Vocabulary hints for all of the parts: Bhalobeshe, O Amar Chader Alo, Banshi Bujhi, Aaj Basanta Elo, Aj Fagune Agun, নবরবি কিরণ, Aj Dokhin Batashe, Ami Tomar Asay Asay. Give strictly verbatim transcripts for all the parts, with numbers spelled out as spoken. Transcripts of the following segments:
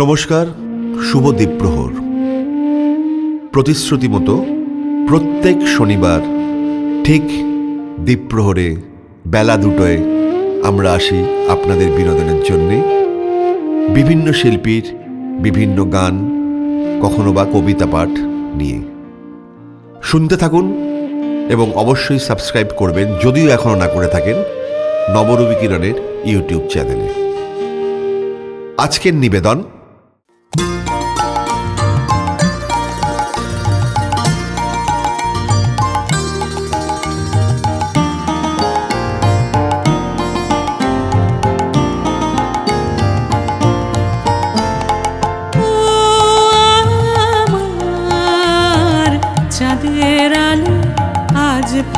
নমস্কার, শুভ দ্বীপ্রহর। প্রতিশ্রুতি মতো প্রত্যেক শনিবার ঠিক দ্বীপ্রহরে বেলা দুটোয় আমরা আসি আপনাদের বিনোদনের জন্যে। বিভিন্ন শিল্পীর বিভিন্ন গান, কখনো বা কবিতা পাঠ নিয়ে শুনতে থাকুন এবং অবশ্যই সাবস্ক্রাইব করবেন, যদিও এখনও না করে থাকেন, নবরবি কিরণের ইউটিউব চ্যানেলে। আজকের নিবেদন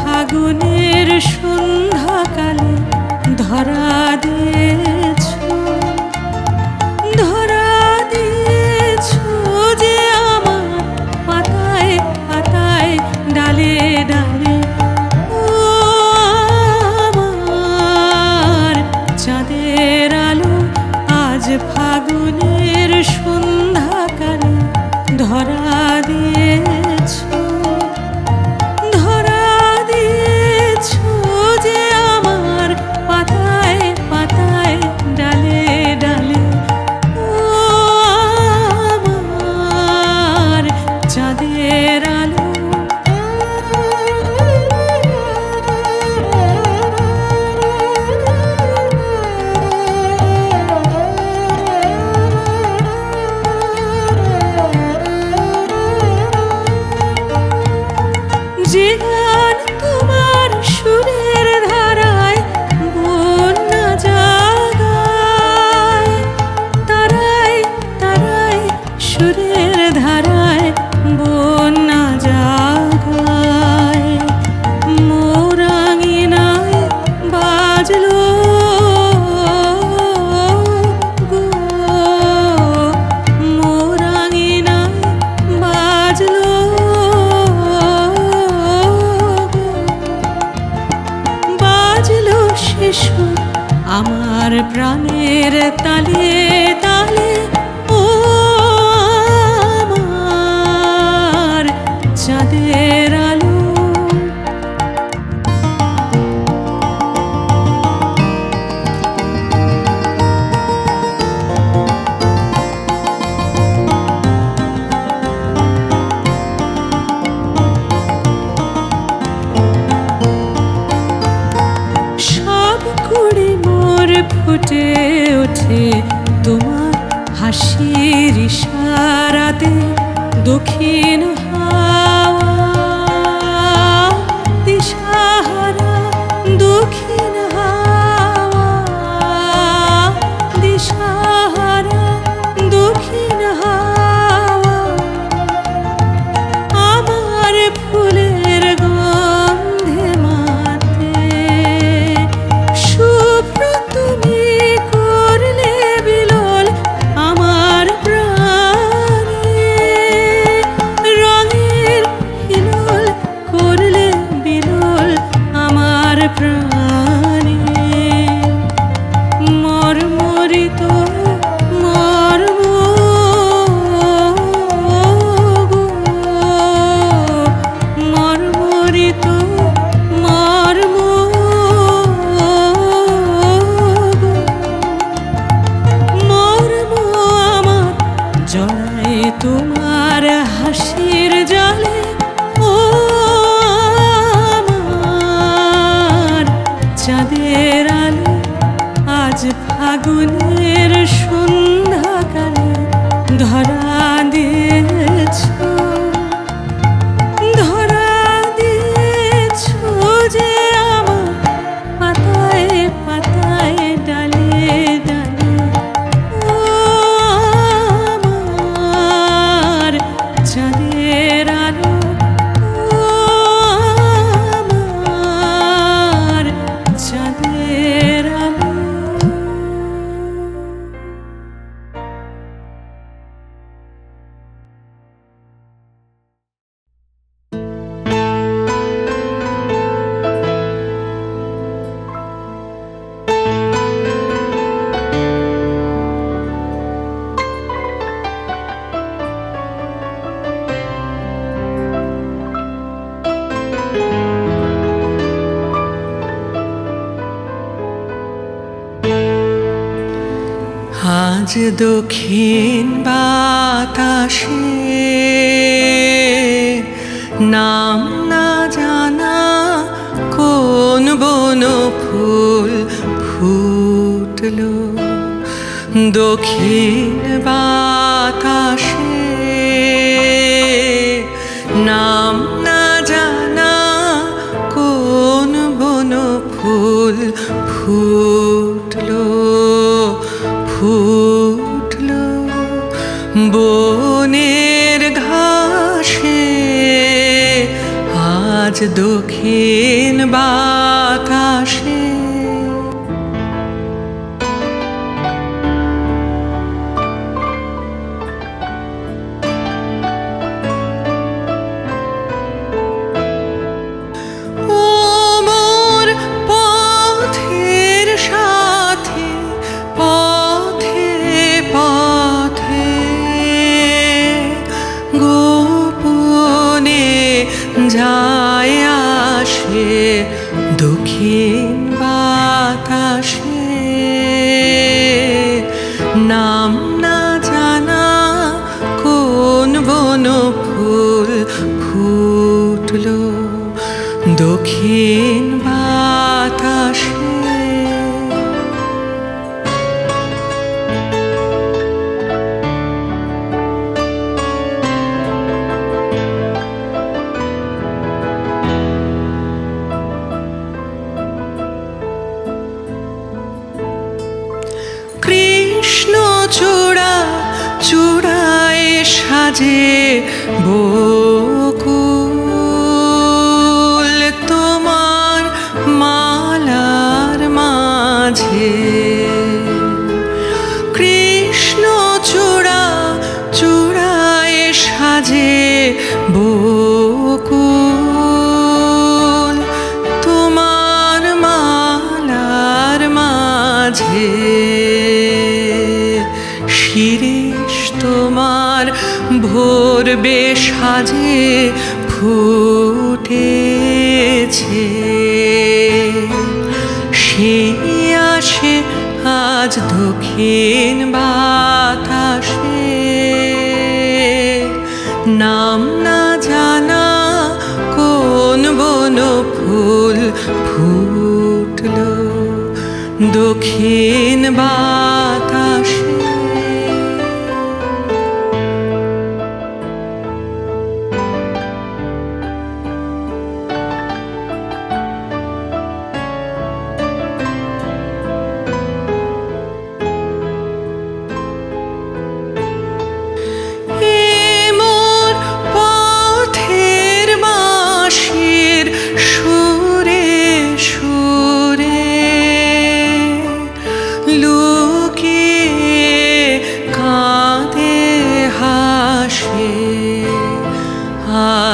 ফাগুনের সন্ধ্যাকালে ধরা দিয়েছ, ধরা দিয়েছ যে আমার পাতায় পাতায় ডালে ডালে। ও আমার চাঁদের আলো আজ ফাগুনের সন্ধ্যাকালে ধরা দিয়েছ, আমার প্রাণের তালে তালে। ও আমার চাঁদের আলো, ফুটে ওঠে তোমার হাসির ইশারাতে, দক্ষিণ হাওয়া দিশাহারা, দক্ষিণ হাওয়া দিশাহারা, দক্ষিণ হাওয়া। আমার ফুলের গন্ধে মাতে তোমার হাসির জলে। ও আমার চাঁদের আলো আজ ফাগুনের সন্ধ্যাকালে ধরা দিয়েছ, ধরা দিয়েছ যে আমার পাতায় পাতায় ডালে ডালে। ও চাঁদের আলো, ও আমার চাঁদের আলো। আজ দক্ষিণ বাতাসে নাম না জানা কোন বন ফুল ফুটল, দক্ষিণ বাতাসে নাম না জানা কোন বন ফুল ফুটল ফুটল বনের ঘাসে। আজ দক্ষিণ বাতাসে যায় আসে দক্ষিণ বাতাসে নাম না জানা কোন বন ফুল ফুটল, দক্ষিণ বাতাসে। চূড়া চূড়ায় সাজে বকুল, তোমার মালার মাঝে কৃষ্ণ চূড়া চূড়ায় সাজে বকুল, তোমার মালার মাঝে শিরিষ তোমার ভোরবে সাজে ফুটেছে, সে আসে আজ দক্ষিণ বাতাসে নাম না জানা কোন বন ফুল ফুটল, দক্ষিণ বাতাসে।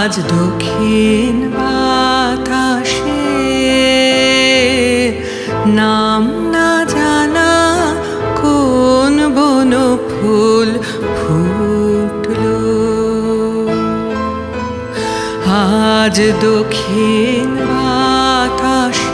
আজ দক্ষিণ বাতাসে নাম না জানা কোন বন ফুল ফুটল, আজ দক্ষিণ বাতাসে।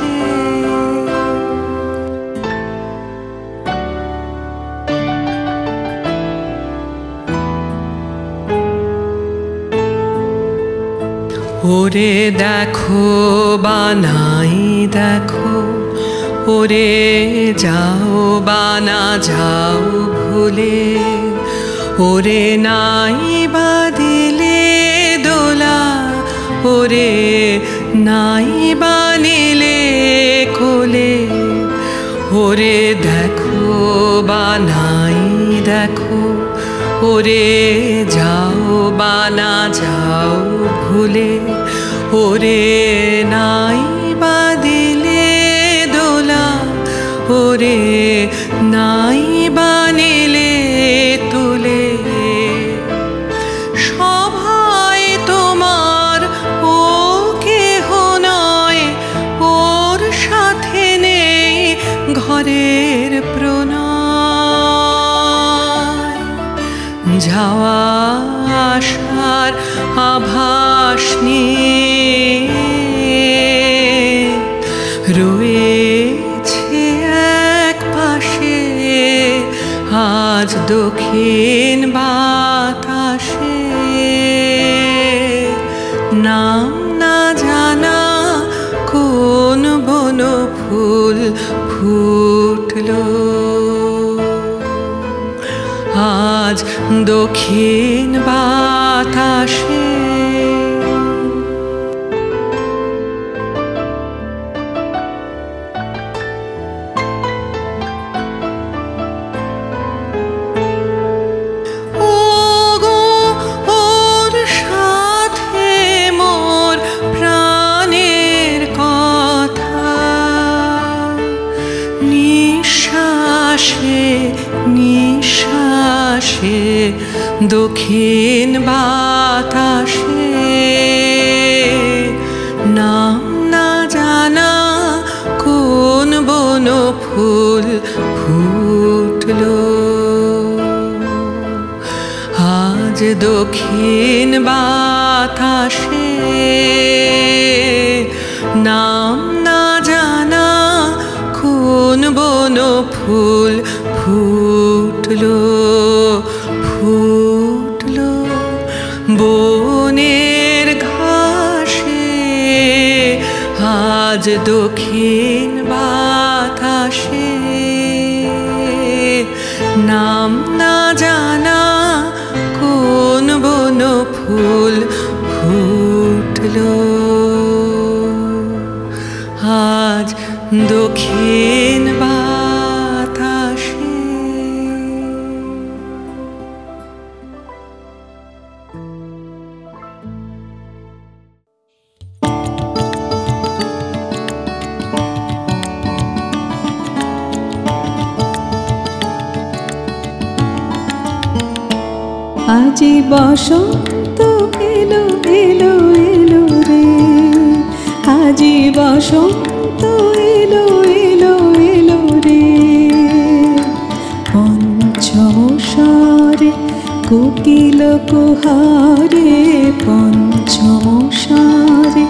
ওরে দেখো বা নাই দেখো, ওরে যাও বা না যাও ভুলে, ওরে নাই বা দিলে দোলা, ওরে নাই বা নিলে কোলে, ওরে দেখো বা নাই দেখো, ওরে যাও বা না যাও ভুলে, ওরে নাই বা দিলে দোলা, ওরে নাই বা নিলে তোলে, সভায় তোমার ও কেহ নয়, ওর সাথে নেই ঘরের প্রণয়, যাওয়া আসার আভাস নিয়ে রয়েছে এক পাশে। আজ দক্ষিণ বাতাসে, নাম না জানা কোন বন ফুল ফুটলো। আজ দক্ষিণ বাতাসে দক্ষিণ বাতাসে, নাম না জানা কোন বন ফুল ফুটলো। আজ দক্ষিণ বাতাসে, নাম না জানা কোন বন ফুল ফুটলো। বনের ঘাসে আজ দক্ষিণ বাতাসে, নাম না জানা কোন বন ফুল ফুটলো। আজ দক্ষিণ বাতাসে। আজ বসন্ত এলো এলো এলো রে, আজ বসন্ত এলো এলো এলো রে। পঞ্চমসারে কোকিল কুহারে, পঞ্চমসারে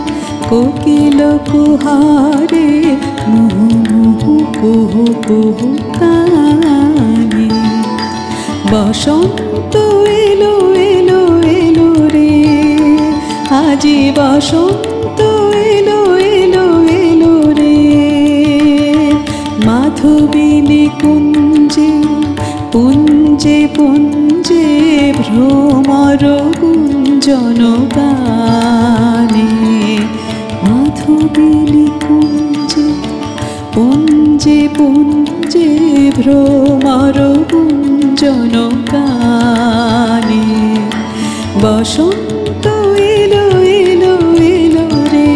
কোকিল কুহারে, মুহু মুহু কুহু কুহু কানে। বসন্ত এলো এলো এলো রে, আজি বসন্ত এলো এলো এলো রে। মাধবীলি কুঞ্জে পুঞ্জে পুঞ্জে ভ্রমর গুঞ্জন গানে, মাধবীলি কুঞ্জে পুঞ্জে পুঞ্জে ভ্রমর জনকানে। বসন্ত এলো এলো এলো রে,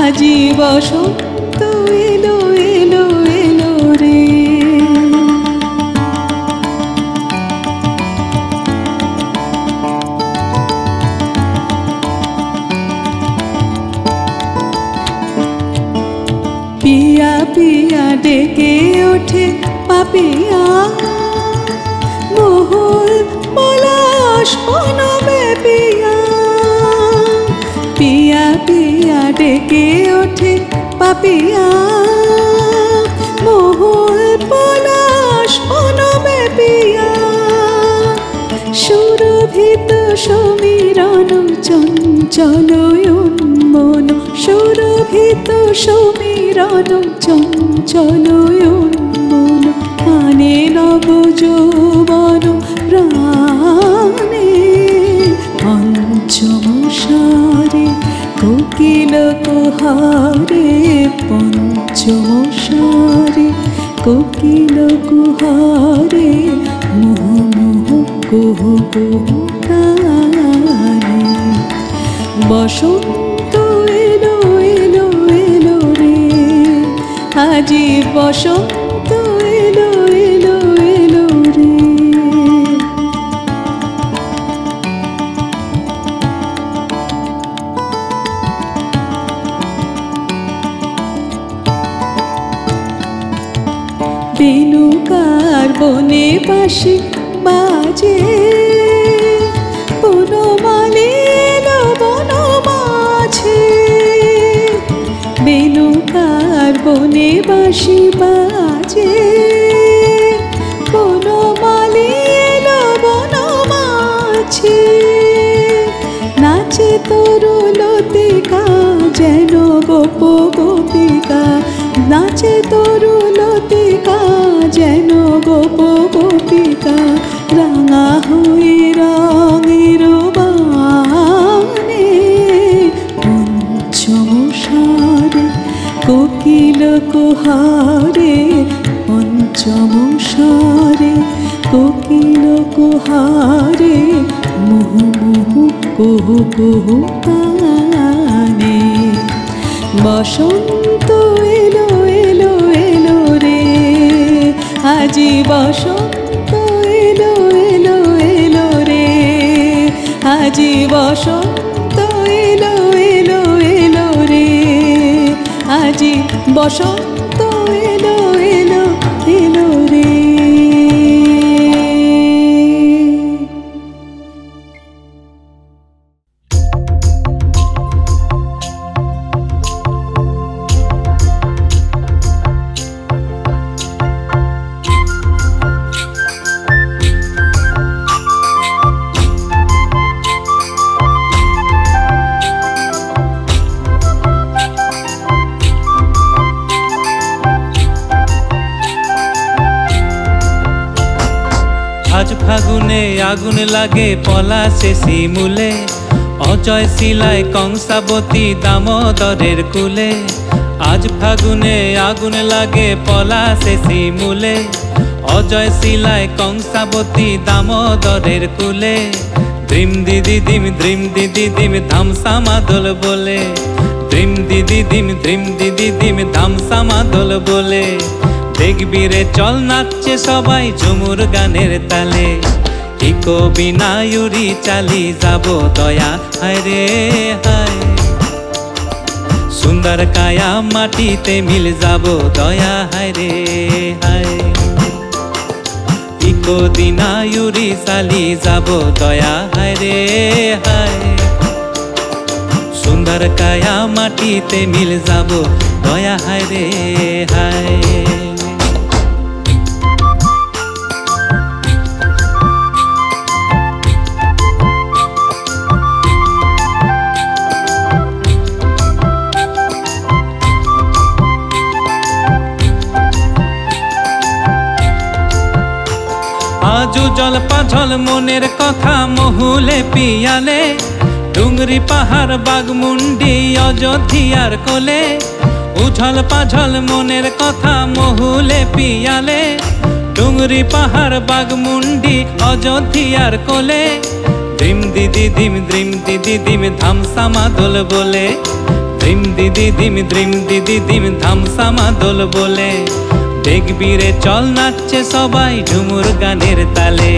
আজি বসন্ত এলো এলো এলো রে। পিয়া পিয়া ডেকে ওঠে পাপিয়া, মহুল পলাশ বনবে পিয়া। পিয়া পিয়া ডেকে ওঠে পাপিয়া, মহুল পলাশ বনবে পিয়া। সুরভিত সমীরণ চঞ্চল উন্মন, সুরভিত সমীরণ চঞ্চল উন্মন। কানে নব যৌবন প্রাণে, পঞ্চমসারে কোকিল কুহারে, পঞ্চমসারে কোকিল কুহারে, মুহু মুহু কুহু কুহু কানে। বসন্ত এলো এলো এলো রে, আজি বসন্ত এলো এলো এলো রে। বেণুকার বনে বাঁশি বাজে, বনমালী এলো বন মাঝে। বেণুকার বনে বাঁশি বাজে, বনমালী তরুলতিকা যেন গোপ গোপিকা, নাচে তরুলতিকা যেন গোপ গোপিকা, রাঙা হয়ে রঙের বানে পঞ্চম সারে কোকিল কুহারে, পঞ্চম সারে কোকিল কুহারে, মুহু মুহু কুহু কুহু কানে। বসন্ত এলো এলো এলো রে, আজি বসন্ত এলো এলো এলো রে, আজি বসন্ত এলো এলো এলো রে, আজি বসন্ত এলো এলো এলো রে। আগুন লাগে পলাশে শিমুলে, অজয় শিলায় কংসাবতী দামোদরের কুলে। আজ ফাগুনে আগুন লাগে পলাশে শিমুলে, অজয় শিলায় কংসাবতী দামোদরের কুলে। দ্রিম দিদি দিম দ্রিম দিদি দিম ধামসা মাদল বলে, দ্রিম দিদি দিম দ্রিম দিদি দিম ধামসা মাদল বলে, দেখবি রে চল নাচছে সবাই ঝুমুর গানের তালে। ইকো বিনায়ুরি চালি যাব দয়া হায় রে হায়, সুন্দর কায়া মাটিতে মিল যাব দয়া হায় রে হায়। ইকো দিনায়ুরি চালি যাব দয়া হায় রে হায়, সুন্দর কায়া মাটিতে মিল যাব দয়া হায় রে হায়। জল পাঝল মনের কথা মহুলে পিয়ালে, ডুংরি পাহাড় বাগমুন্ডি অযোধিয়ার কোলে। উঝল পাঝল মনের কথা মহুলে পিয়ালে, ডুংরি পাহাড় বাগমুন্ডি অযোধিয়ার কোলে। দ্রিম দিদি দিম দ্রিম দিদি দিম ধামসা মাদল বলে, দ্রিম দিদি দিম দ্রিম দিদি দিম ধামসা মাদল বলে, দেখবি রে চল নাচছে সবাই ঝুমুর গানের তালে।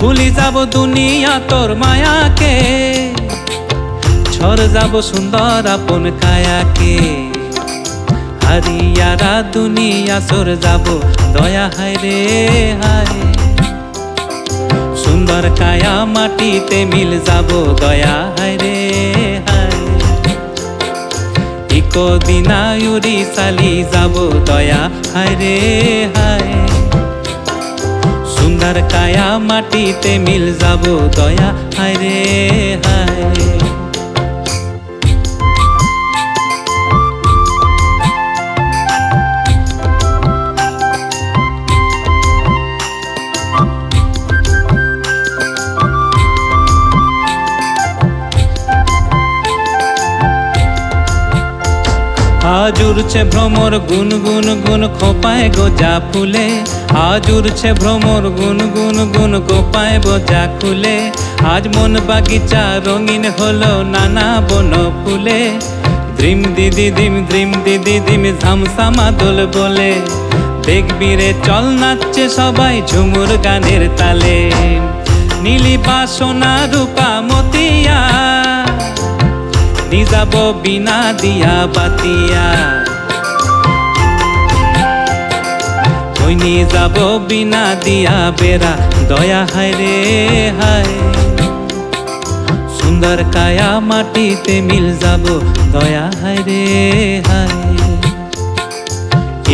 ভুলি যাব দুনিয়া তোর মায়াকে, ছড় যাব সুন্দর আপন কায়াকে, হারিয়ারা দুনিয়া সর যাব দয়া হায় রে হায়, সুন্দর কায়া মাটিতে মিল যাব দয়া হায় রে হায়। ইকো দিনায়ুরি চালি যাব দয়া হায় রে হায়, সুন্দর কায়া মাটিতে মিল যাব দয়া হায় রে হায়। আজ উড়ছে ভ্রমর গুন গুন গুন খোপায় গোজা ফুলে, আজ উড়ছে ভ্রমর গুন গুন গুন খোপায় গোজা ফুলে। আজ মন বাগিচা রঙিন হলো নানা বন ফুলে। দ্রিম দিদি দিম দ্রিম দিদি দিম ঝামসা মাদল বলে, দেখবি রে চল নাচছে সবাই ঝুমুর গানের তালে। নীলি বাসনা রূপা মতিয়া, যাব বিনা দিয়া বাতিয়া, হইনি যাব বিনা দিয়া বেড়া দয়া হায় রে হায়, সুন্দর কায়া মাটিতে মিল যাব দয়া হায় রে হায়।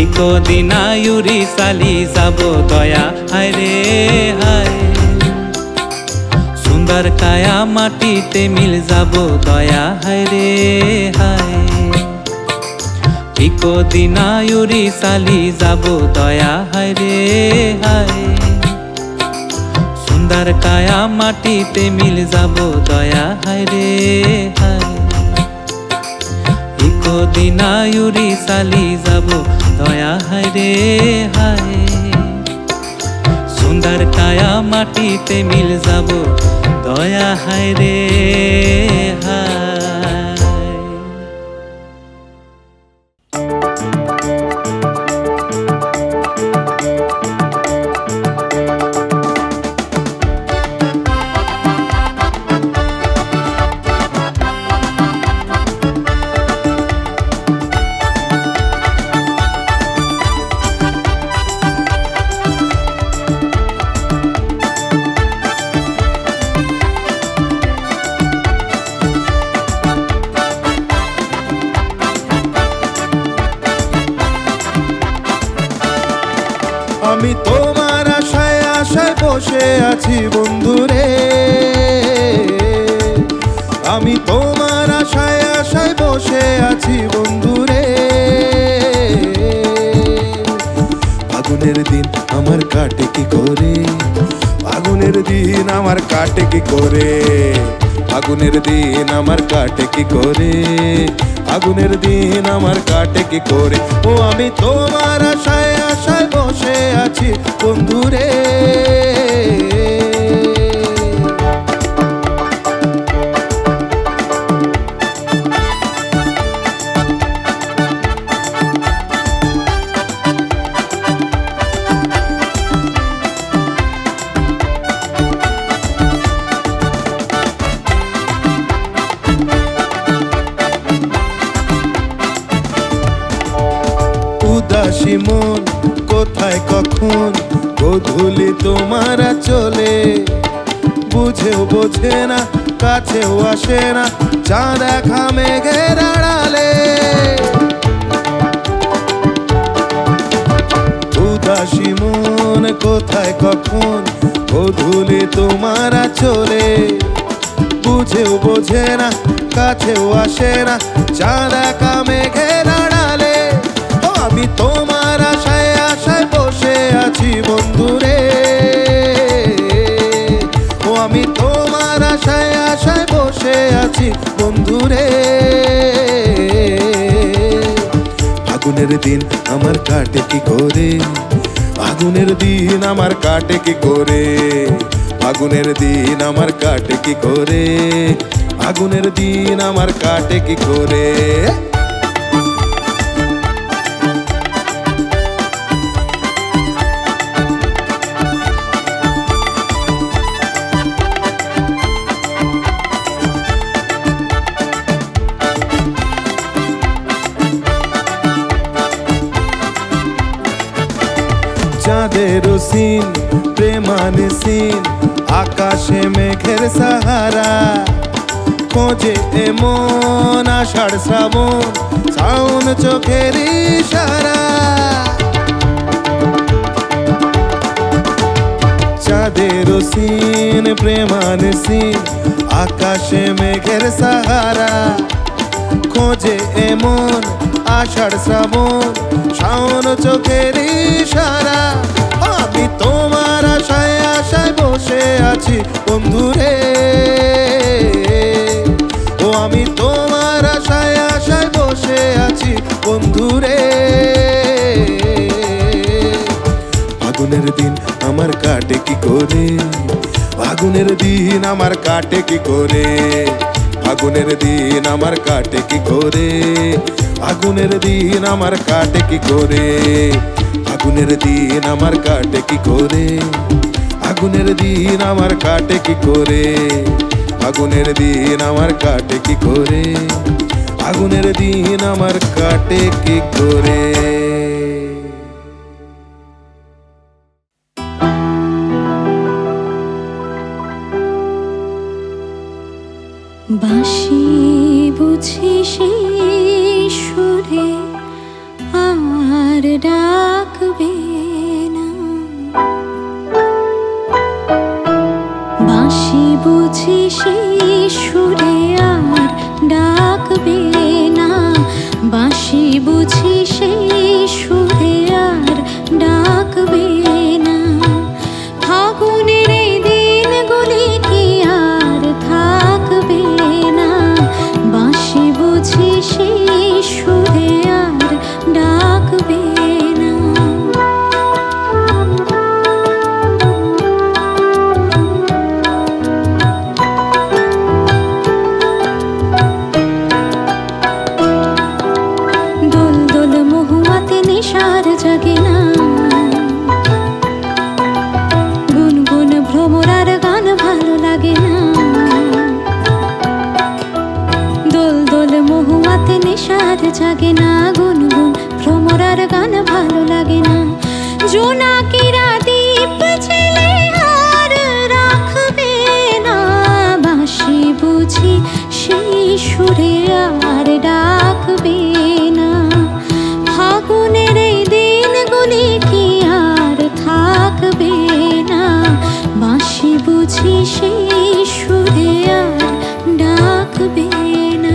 ইকো দিনায়ুরি চালি যাব দয়া হায় রে হায়, সোনার কায়া মাটিতে মিল যাব দয়া হায় রে হায়। ইকো দিনায়ুরি সালি যাব দয়া হায় রে হায়। সুন্দর কায়া মাটিতে মিল যাব দয়া হায় রে হায়। ইকো দিনায়ুরি সালি যাব দয়া হায় রে হায়। সুন্দর কায়া মাটিতে মিল যাব দয়া হায় রে হায়। আমি তোমার আশায় আশায় বসে আছি বন্ধুরে, আমি তোমার আশায় আশায় বসে আছি বন্ধুরে। ফাগুনের দিন আমার কাটে কি করে, ফাগুনের দিন আমার কাটে কি করে, ফাগুনের দিন আমার কাটে কি করে, ফাগুনের দিন আমার কাটে কি করে। ও আমি তোমার আশায় আশায় বসে আছি বন্ধুরে। উদাসী মন কোথায় কখন গোধূলি তোমার চলে, বুঝেও বোঝে না কাছেও আসে না চাঁদ দেখা মেঘের আড়ালে। উদাসী মন কোথায় কখন গোধূলি তোমার চলে, বুঝেও বোঝে না কাছেও আসে না চাঁদ দেখা মেঘের আড়ালে। আমি তোমার আশায় আশায় বসে আছি বন্ধুরে, ও আমি তোমার আশায় আশায় বসে আছি বন্ধুরে। ফাগুনের দিন আমার কাটে কি করে, ফাগুনের দিন আমার কাটে কি করে, ফাগুনের দিন আমার কাটে কি করে, ফাগুনের দিন আমার কাটে কি করে। চাঁদের রসিন প্রেমানিসিন আকাশে মেঘের সাহারা, খোঁজে এমন আষাঢ় শ্রাবণ শ্রাবণ চোখের ইশারা। চাঁদের রসিন প্রেমানিসিন আকাশে মেঘের সাহারা, খোঁজে এমন আষাঢ় শ্রাবণ শ্রাবণ চোখের ইশারা। আমি তোমার আশায় আশায় বসে আছি বন্ধুরে, ও আমি তোমার আশায় আশায় বসে আছি বন্ধুরে। ফাগুনের দিন আমার কাটে কি করে, ফাগুনের দিন আমার কাটে কি করে, ফাগুনের দিন আমার কাটে কি করে, ফাগুনের দিন আমার কাটে কি করে, ফাগুনের দিন আমার কাটে কি করে, ফাগুনের দিন আমার কাটে কি করে, ফাগুনের দিন আমার কাটে কি করে, ফাগুনের দিন আমার কাটে কি করে। বাঁশি বুঝি সেই সুরে আর ডাকবে না, বাঁশি বুঝি বুঝি সেই সুরে আর ডাকবে না, বাঁশি বুঝি সেই সুরে আর ডাকবে না। ফাগুনের এই দিনগুলি কি আর থাকবে না, বাঁশি বুঝি সেই সুরে আর ডাকবে। জাগে না গুনগুন ভ্রমরার গান ভালো লাগে না। জোনাকিরা দীপ ছেলে আর রাখবে না, বাঁশি বুঝি সেই সুরে আর ডাকবে না। ফাগুনের এই দিনগুলি কি আর থাকবে না, বাঁশি বুঝি সেই সুরে আর ডাকবে না।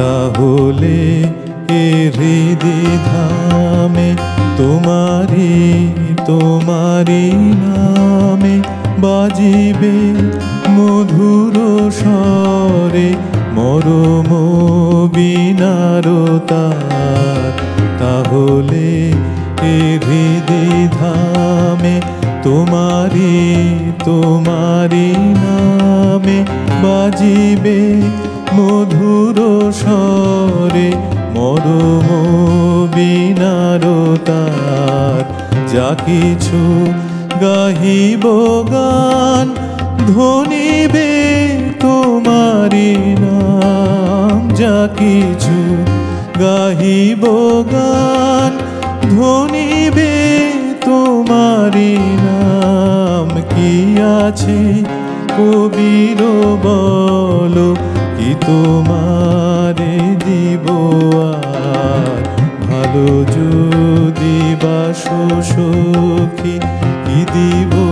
তাহলে এ হৃদি ধামে তোমারি তোমারি নামে বাজিবে মধুর স্বরে মরম বিনারতার। তাহলে এ হৃদি ধামে তোমারি তোমারি নামে বাজিবে মধুর স্বরে মরম বিনারতার। যা কিছু গাহিব গান ধ্বনিবে তোমারি নাম, যা কিছু গাহিব গান ধ্বনিবে তোমারি নাম। কি আছে কবির বলো, কি তোমারে দিব আর ভালো যদি বাসো সখী, কি দিব